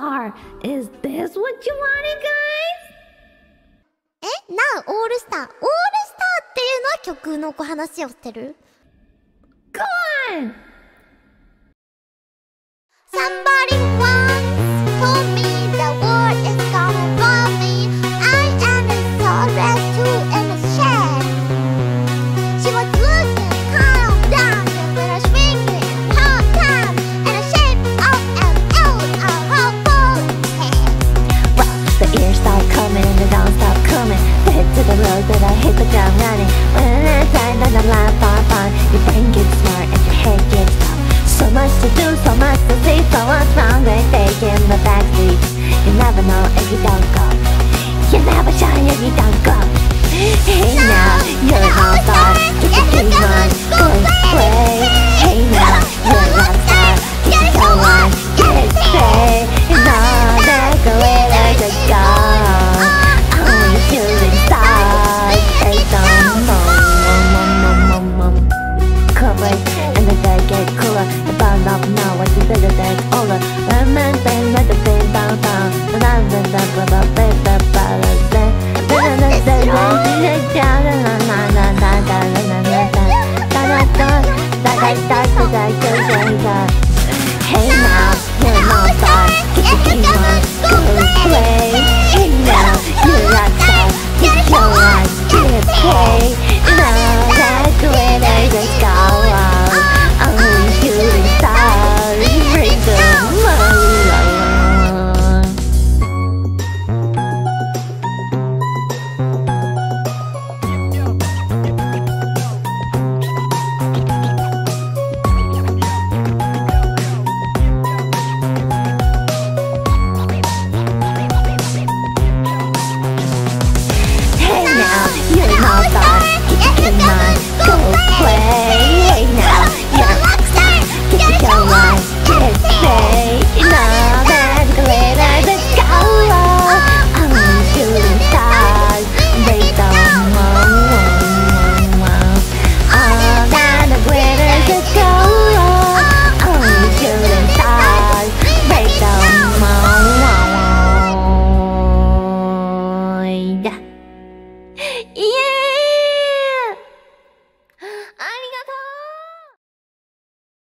star. Is this what you wanted, guys? え、なおオールスター。オールスターっていうのは曲の話をしてる。Go on. Somebody once told me the world is gonna rob me. I am a soul rescue in a shed. She was looking kind of dumb with a shrinking hot time and a shape of an old or her bald head. Well, the ears start coming and the downs stop coming. The hit to the road, but I hit the ground running. When I die, then I'm lying far, far. You think it's smart and your head gets up. So much to do, so much to see, so much wrong with taking the backseat. You never know if you don't go. You never shine if you don't go. Hey now, you're all star. Get your game on, go play. Hey now, you're all star. Get it go on, get it play. And all that the way I just go. Only you inside. Take some more. Come on, and the day get cooler. Up now, what you better take over. Women think that the thing bounce on. And I'm the type of a big bad balance. Then I say, I'm down and I'm not down and I'm not down. Then I thought that I died to die to change up. Hey now, you're not far. Get your game on, go play. Hey now, you're not far. Get your life, get it play.